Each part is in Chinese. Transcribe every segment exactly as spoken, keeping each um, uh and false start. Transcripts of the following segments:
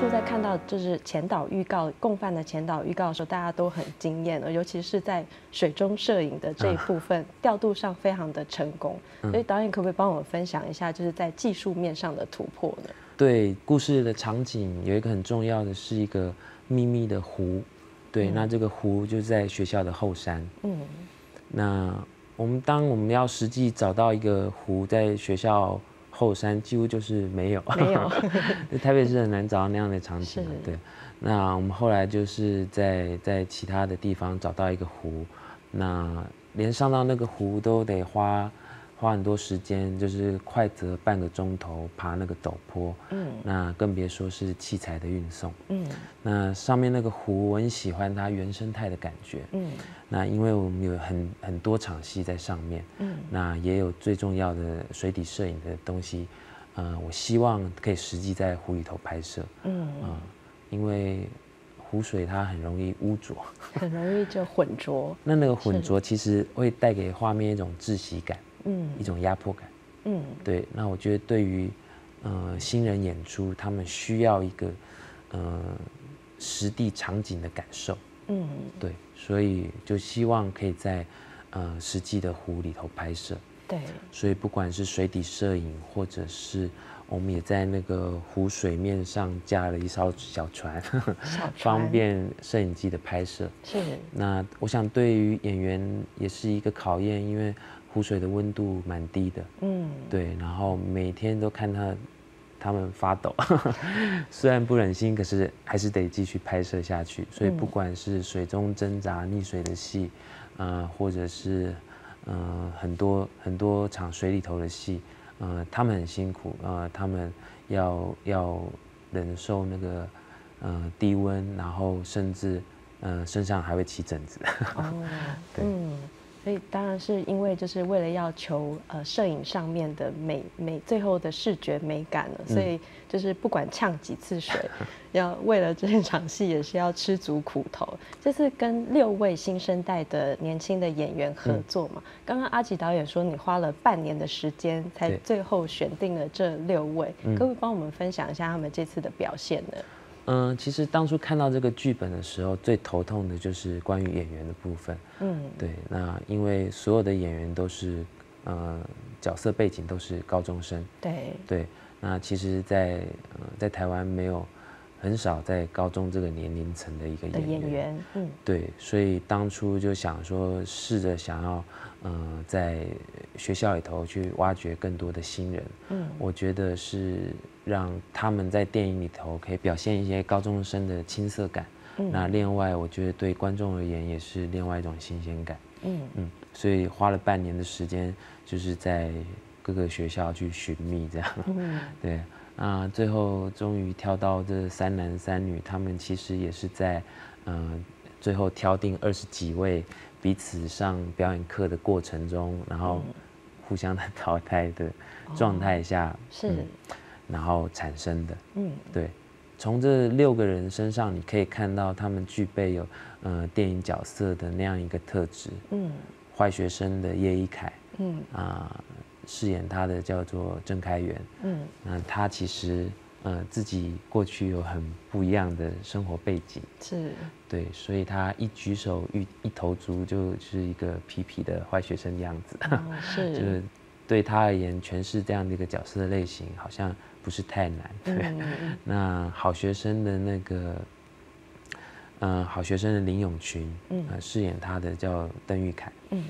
初在看到就是前导预告，共犯的前导预告的时候，大家都很惊艳了，尤其是在水中摄影的这一部分、啊、调度上非常的成功。所以导演可不可以帮我们分享一下，就是在技术面上的突破呢？对，故事的场景有一个很重要的是一个秘密的湖，对，嗯、那这个湖就在学校的后山。嗯，那我们当我们要实际找到一个湖在学校后山，几乎就是没有，没有，台北市很难找到那样的场景。对，那我们后来就是在在其他的地方找到一个湖，那连上到那个湖都得花花很多时间，就是快则半个钟头爬那个陡坡，嗯，那更别说是器材的运送，嗯，那上面那个湖我很喜欢它原生态的感觉，嗯，那因为我们有很很多场戏在上面，嗯，那也有最重要的水底摄影的东西，呃，我希望可以实际在湖里头拍摄，嗯，啊、呃，因为湖水它很容易污浊，很容易就混浊，那那个混浊其实会带给画面一种窒息感。嗯，一种压迫感。嗯，对。那我觉得对于，呃，新人演出，他们需要一个，呃，实地场景的感受。嗯，对。所以就希望可以在，呃，实际的湖里头拍摄。对。所以不管是水底摄影，或者是我们也在那个湖水面上架了一艘小船，小船方便摄影机的拍摄。是。那我想对于演员也是一个考验，因为湖水的温度蛮低的，嗯，对，然后每天都看他，他们发抖，虽然不忍心，可是还是得继续拍摄下去。所以不管是水中挣扎、溺水的戏，呃，或者是呃很多很多场水里头的戏，呃，他们很辛苦，呃，他们要要忍受那个呃低温，然后甚至呃身上还会起疹子。哦，对。嗯，所以当然是因为就是为了要求呃摄影上面的美美最后的视觉美感了，所以就是不管呛几次水，要为了这场戏也是要吃足苦头。这次跟六位新生代的年轻的演员合作嘛，刚刚阿吉导演说你花了半年的时间才最后选定了这六位，可不可以帮我们分享一下他们这次的表现呢？嗯，其实当初看到这个剧本的时候，最头痛的就是关于演员的部分。嗯，对，那因为所有的演员都是，呃，角色背景都是高中生。对对，那其实在，在、呃、在台湾没有很少在高中这个年龄层的一个演员。演员，嗯，对，所以当初就想说，试着想要，呃，在学校里头去挖掘更多的新人。嗯，我觉得是。让他们在电影里头可以表现一些高中生的青涩感，嗯、那另外我觉得对观众而言也是另外一种新鲜感，嗯嗯，所以花了半年的时间，就是在各个学校去寻觅这样，嗯、对，啊，最后终于挑到这三男三女，他们其实也是在，嗯、呃，最后挑定二十几位彼此上表演课的过程中，然后互相的淘汰的状态下，哦、是。嗯，然后产生的，嗯，对，从这六个人身上，你可以看到他们具备有，呃，电影角色的那样一个特质，嗯，坏学生的叶一凯，嗯，啊、呃，饰演他的叫做郑开元，嗯，那他其实，呃，自己过去有很不一样的生活背景，是，对，所以他一举手一一投足就是一个痞痞的坏学生的样子，哦、是，就是对他而言，诠释这样的一个角色的类型，好像。不是太难，对。嗯嗯嗯，那好学生的那个，呃，好学生的林永群，嗯、呃，饰演他的叫邓玉凯，嗯，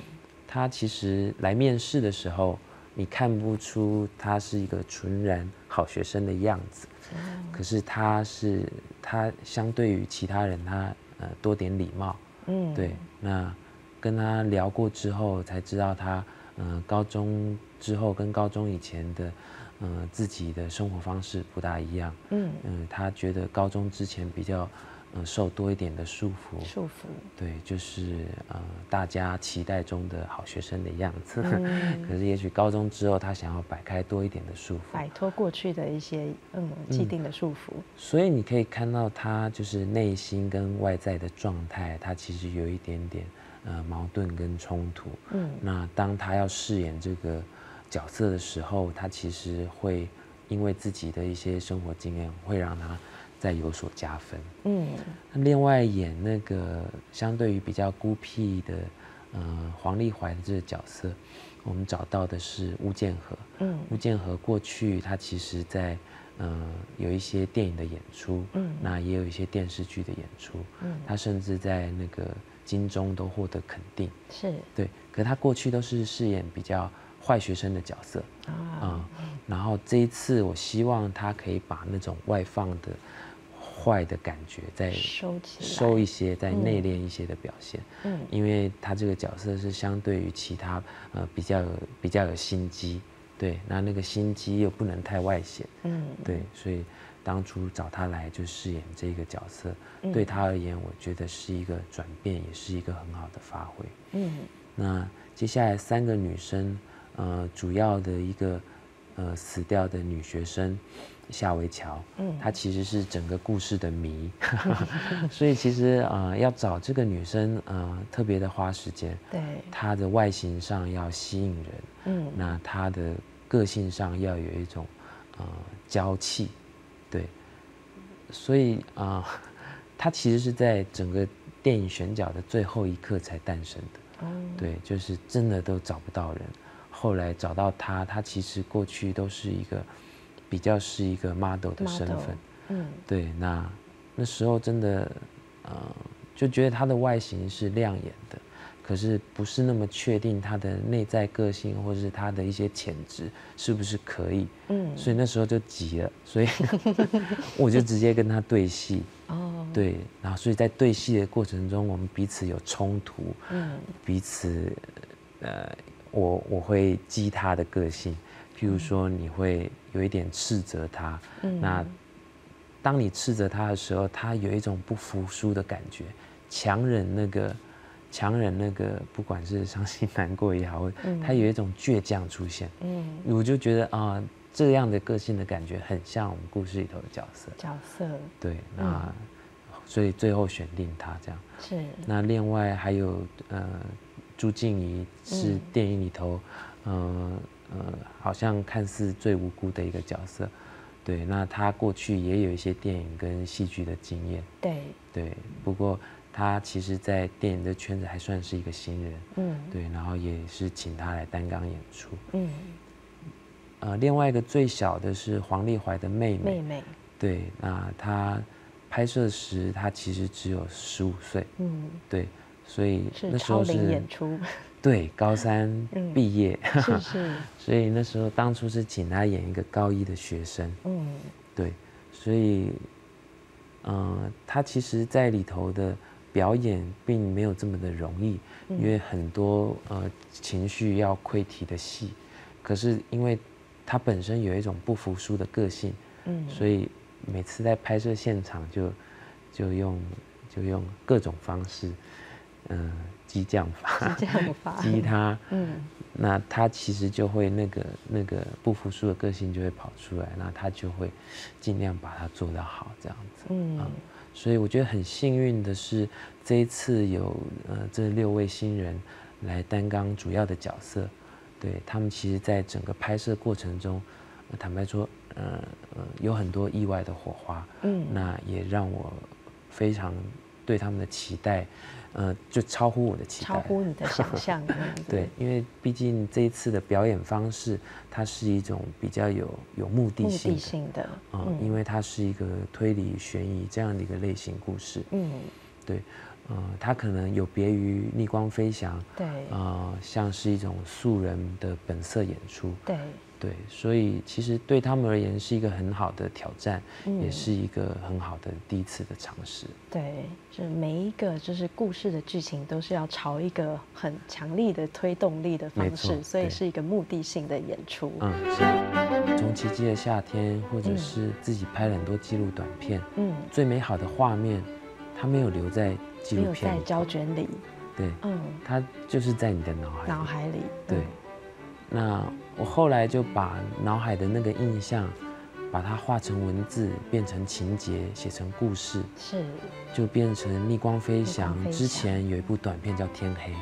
他其实来面试的时候，你看不出他是一个纯然好学生的样子，嗯、可是他是他相对于其他人，他呃多点礼貌，嗯，对。那跟他聊过之后，才知道他，呃，高中之后跟高中以前的。呃，自己的生活方式不大一样，嗯嗯、呃，他觉得高中之前比较，呃，受多一点的束缚，束缚，对，就是呃，大家期待中的好学生的样子，嗯、可是也许高中之后，他想要摆开多一点的束缚，摆脱过去的一些嗯既定的束缚、嗯，所以你可以看到他就是内心跟外在的状态，他其实有一点点呃矛盾跟冲突，嗯，那当他要饰演这个。角色的时候，他其实会因为自己的一些生活经验，会让他再有所加分。嗯，那另外演那个相对于比较孤僻的，呃，黄丽怀的这个角色，我们找到的是巫建和。嗯，巫建和过去他其实在呃有一些电影的演出，嗯，那也有一些电视剧的演出，嗯，他甚至在那个金钟都获得肯定。是，对，可他过去都是饰演比较坏学生的角色啊、嗯，然后这一次我希望他可以把那种外放的坏的感觉再收起来，收一些，再内敛一些的表现。嗯，因为他这个角色是相对于其他呃比较有比较有心机，对，那那个心机又不能太外显，嗯，对，所以当初找他来就饰演这个角色，嗯、对他而言，我觉得是一个转变，也是一个很好的发挥。嗯，那接下来三个女生。呃，主要的一个呃死掉的女学生夏维乔，嗯，她其实是整个故事的谜，所以其实啊、呃，要找这个女生呃特别的花时间，对，她的外形上要吸引人，嗯，那她的个性上要有一种呃娇气，对，所以啊、呃，她其实是在整个电影选角的最后一刻才诞生的，哦、嗯，对，就是真的都找不到人。后来找到他，他其实过去都是一个比较是一个 model 的身份， model, 嗯，对，那那时候真的，呃，就觉得他的外形是亮眼的，可是不是那么确定他的内在个性或者是他的一些潜质是不是可以，嗯，所以那时候就急了，所以我就直接跟他对戏，哦，对，然后所以在对戏的过程中，我们彼此有冲突，嗯，彼此，呃。我我会激他的个性，譬如说你会有一点斥责他，嗯、那当你斥责他的时候，他有一种不服输的感觉，强忍那个，强忍那个，不管是伤心难过也好，嗯、他有一种倔强出现，嗯，我就觉得啊、呃，这样的个性的感觉很像我们故事里头的角色，角色，对，那、嗯、所以最后选定他这样，是，那另外还有呃。朱静怡是电影里头，嗯、呃呃，好像看似最无辜的一个角色，对。那她过去也有一些电影跟戏剧的经验，对对。不过她其实，在电影的圈子还算是一个新人，嗯，对。然后也是请她来担纲演出，嗯。呃，另外一个最小的是黄丽怀的妹妹，妹妹，对。那她拍摄时，她其实只有十五岁，嗯，对。所以那时候是超龄演出，对，高三毕业，嗯、是是。所以那时候当初是请他演一个高一的学生，嗯，对，所以，嗯、呃，他其实在里头的表演并没有这么的容易，嗯、因为很多呃情绪要溃堤的戏，可是因为他本身有一种不服输的个性，嗯，所以每次在拍摄现场就就用就用各种方式。嗯，激将法，激将法，激他，嗯，那他其实就会那个那个不服输的个性就会跑出来，那他就会尽量把它做得好，这样子，嗯，嗯，所以我觉得很幸运的是，这一次有呃这六位新人来担纲主要的角色，对他们其实在整个拍摄过程中，呃、坦白说，呃呃有很多意外的火花，嗯，那也让我非常对他们的期待。呃，就超乎我的期待，超乎你的想象。对，因为毕竟这一次的表演方式，它是一种比较有有目的性的，目的性的，嗯，嗯，因为它是一个推理悬疑这样的一个类型故事。嗯，对，呃，它可能有别于逆光飞翔，对，呃，像是一种素人的本色演出，对，对，所以其实对他们而言是一个很好的挑战，嗯，也是一个很好的第一次的尝试。对。是每一个就是故事的剧情都是要朝一个很强力的推动力的方式，所以是一个目的性的演出。嗯，是。从奇迹的夏天，或者是自己拍了很多纪录短片，嗯，最美好的画面，它没有留在纪录片，没有在胶卷里，对，嗯，它就是在你的脑海里，脑海里，对。那我后来就把脑海的那个印象。把它画成文字，变成情节，写成故事，是就变成逆光飞翔。之前有一部短片叫《天黑》，